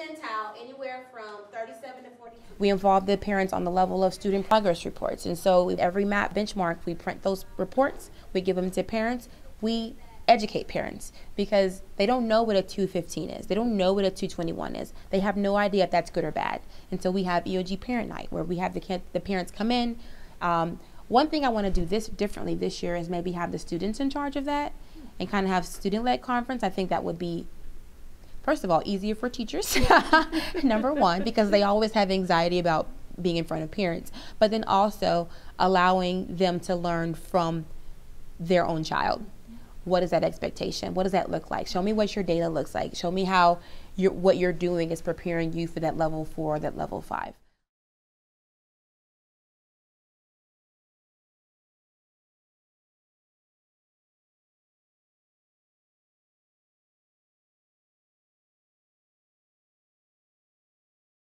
percentile, anywhere from 37 to 42. We involve the parents on the level of student progress reports. And so with every MAP benchmark, we print those reports, we give them to parents, we educate parents because they don't know what a 215 is. They don't know what a 221 is. They have no idea if that's good or bad. And so we have EOG Parent Night where we have the parents come in. One thing I want to do differently this year is maybe have the students in charge of that and kind of have student-led conference. I think that would be, first of all, easier for teachers, number one, because they always have anxiety about being in front of parents, but then also allowing them to learn from their own child. What is that expectation? What does that look like? Show me what your data looks like. Show me how what you're doing is preparing you for that level 4 or that level 5.